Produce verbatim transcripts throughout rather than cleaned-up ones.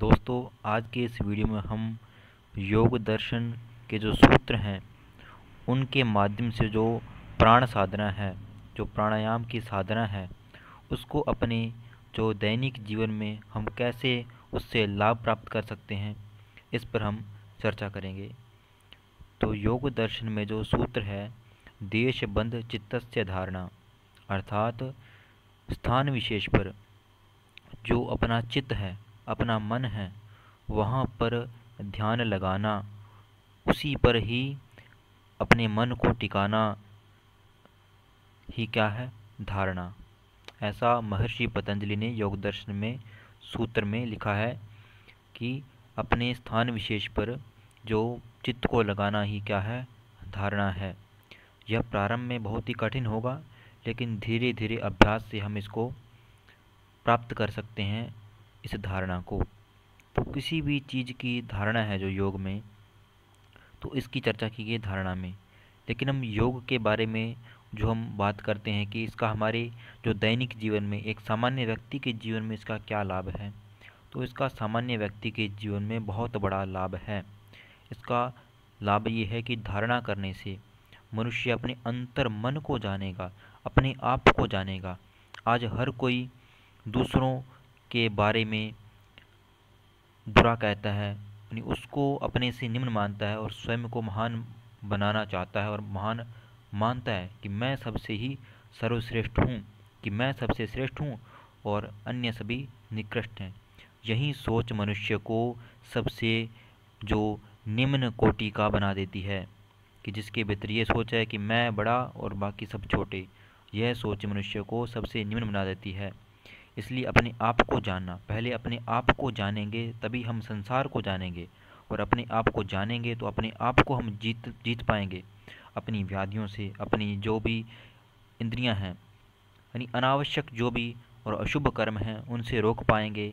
दोस्तों, आज के इस वीडियो में हम योग दर्शन के जो सूत्र हैं उनके माध्यम से जो प्राण साधना है, जो प्राणायाम की साधना है, उसको अपने जो दैनिक जीवन में हम कैसे उससे लाभ प्राप्त कर सकते हैं, इस पर हम चर्चा करेंगे। तो योग दर्शन में जो सूत्र है देशबंध चित्तस्य धारणा, अर्थात स्थान विशेष पर जो अपना चित्त है, अपना मन है, वहाँ पर ध्यान लगाना, उसी पर ही अपने मन को टिकाना ही क्या है, धारणा। ऐसा महर्षि पतंजलि ने योग दर्शन में सूत्र में लिखा है कि अपने स्थान विशेष पर जो चित्त को लगाना ही क्या है, धारणा है। यह प्रारंभ में बहुत ही कठिन होगा, लेकिन धीरे धीरे अभ्यास से हम इसको प्राप्त कर सकते हैं, इस धारणा को। तो किसी भी चीज़ की धारणा है जो योग में, तो इसकी चर्चा की गई धारणा में। लेकिन हम योग के बारे में जो हम बात करते हैं कि इसका हमारे जो दैनिक जीवन में, एक सामान्य व्यक्ति के जीवन में इसका क्या लाभ है, तो इसका सामान्य व्यक्ति के जीवन में बहुत बड़ा लाभ है। इसका लाभ ये है कि धारणा करने से मनुष्य अपने अंतर मन को जानेगा, अपने आप को जानेगा। आज हर कोई दूसरों के बारे में बुरा कहता है, यानी उसको अपने से निम्न मानता है और स्वयं को महान बनाना चाहता है और महान मानता है कि मैं सबसे ही सर्वश्रेष्ठ हूँ, कि मैं सबसे श्रेष्ठ हूँ और अन्य सभी निकृष्ट हैं। यही सोच मनुष्य को सबसे जो निम्न कोटि का बना देती है, कि जिसके भीतर ये सोच है कि मैं बड़ा और बाकी सब छोटे, यह सोच मनुष्य को सबसे निम्न बना देती है। इसलिए अपने आप को जानना, पहले अपने आप को जानेंगे तभी हम संसार को जानेंगे, और अपने आप को जानेंगे तो अपने आप को हम जीत जीत पाएंगे, अपनी व्याधियों से, अपनी जो भी इंद्रियां हैं, यानी अनावश्यक जो भी और अशुभ कर्म हैं उनसे रोक पाएंगे।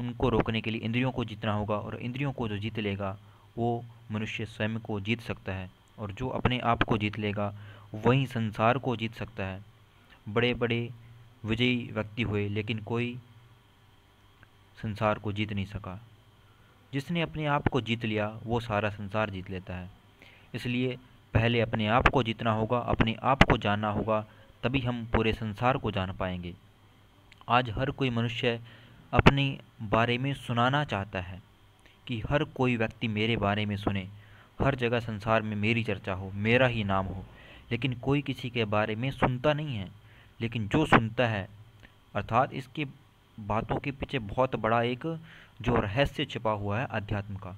उनको रोकने के लिए इंद्रियों को जीतना होगा, और इंद्रियों को जो जीत लेगा वो मनुष्य स्वयं को जीत सकता है, और जो अपने आप को जीत लेगा वही संसार को जीत सकता है। बड़े बड़े विजयी व्यक्ति हुए, लेकिन कोई संसार को जीत नहीं सका। जिसने अपने आप को जीत लिया वो सारा संसार जीत लेता है। इसलिए पहले अपने आप को जीतना होगा, अपने आप को जानना होगा, तभी हम पूरे संसार को जान पाएंगे। आज हर कोई मनुष्य अपने बारे में सुनाना चाहता है कि हर कोई व्यक्ति मेरे बारे में सुने, हर जगह संसार में मेरी चर्चा हो, मेरा ही नाम हो, लेकिन कोई किसी के बारे में सुनता नहीं है। लेकिन जो सुनता है, अर्थात इसके बातों के पीछे बहुत बड़ा एक जो रहस्य छिपा हुआ है अध्यात्म का।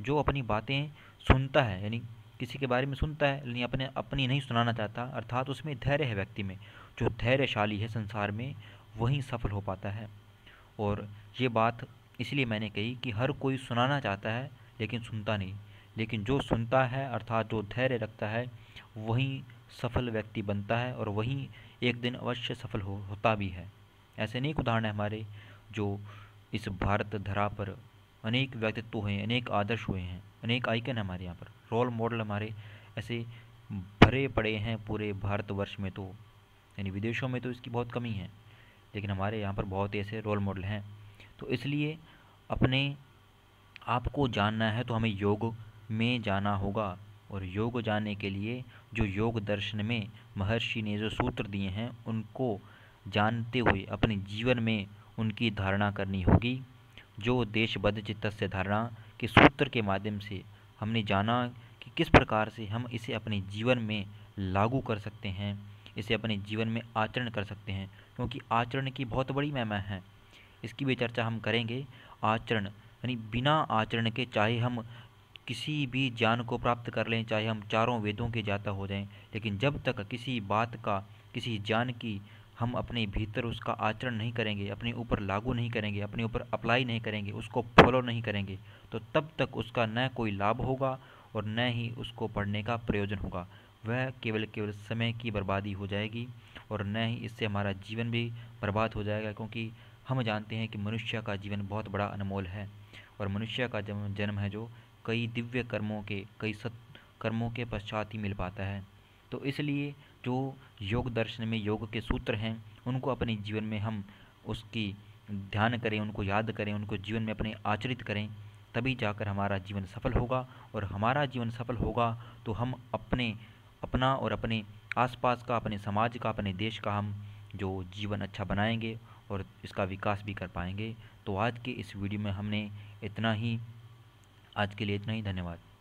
जो अपनी बातें सुनता है, यानी किसी के बारे में सुनता है, यानी अपने अपनी नहीं सुनाना चाहता, अर्थात उसमें धैर्य है व्यक्ति में। जो धैर्यशाली है संसार में वही सफल हो पाता है। और ये बात इसलिए मैंने कही कि हर कोई सुनाना चाहता है लेकिन सुनता नहीं, लेकिन जो सुनता है अर्थात जो धैर्य रखता है वही सफल व्यक्ति बनता है, और वही एक दिन अवश्य सफल हो होता भी है। ऐसे अनेक उदाहरण हैं हमारे, जो इस भारत धरा पर अनेक व्यक्तित्व हैं, अनेक आदर्श हुए हैं, अनेक आइकन हमारे यहाँ पर, रोल मॉडल हमारे ऐसे भरे पड़े हैं पूरे भारतवर्ष में। तो यानी विदेशों में तो इसकी बहुत कमी है, लेकिन हमारे यहाँ पर बहुत ऐसे रोल मॉडल हैं। तो इसलिए अपने आप को जानना है तो हमें योग में जाना होगा, और योग जानने के लिए जो योग दर्शन में महर्षि ने जो सूत्र दिए हैं उनको जानते हुए अपने जीवन में उनकी धारणा करनी होगी। जो देशबद्ध चित्तस्य धारणा के सूत्र के माध्यम से हमने जाना कि किस प्रकार से हम इसे अपने जीवन में लागू कर सकते हैं, इसे अपने जीवन में आचरण कर सकते हैं, क्योंकि आचरण की बहुत बड़ी महिमा है। इसकी भी चर्चा हम करेंगे। आचरण यानी बिना आचरण के चाहे हम किसी भी ज्ञान को प्राप्त कर लें, चाहे हम चारों वेदों के ज्ञाता हो जाएं, लेकिन जब तक किसी बात का, किसी ज्ञान की हम अपने भीतर उसका आचरण नहीं करेंगे, अपने ऊपर लागू नहीं करेंगे, अपने ऊपर अप्लाई नहीं करेंगे, उसको फॉलो नहीं करेंगे, तो तब तक उसका न कोई लाभ होगा और न ही उसको पढ़ने का प्रयोजन होगा। वह केवल केवल समय की बर्बादी हो जाएगी, और न ही इससे हमारा जीवन भी बर्बाद हो जाएगा, क्योंकि हम जानते हैं कि मनुष्य का जीवन बहुत बड़ा अनमोल है, और मनुष्य का जन्म है जो कई दिव्य कर्मों के, कई सत्कर्मों के पश्चात ही मिल पाता है। तो इसलिए जो योग दर्शन में योग के सूत्र हैं उनको अपने जीवन में हम उसकी ध्यान करें, उनको याद करें, उनको जीवन में अपने आचरित करें, तभी जाकर हमारा जीवन सफल होगा। और हमारा जीवन सफल होगा तो हम अपने अपना और अपने आसपास का, अपने समाज का, अपने देश का हम जो जीवन अच्छा बनाएंगे और इसका विकास भी कर पाएंगे। तो आज के इस वीडियो में हमने इतना ही, आज के लिए इतना ही, धन्यवाद।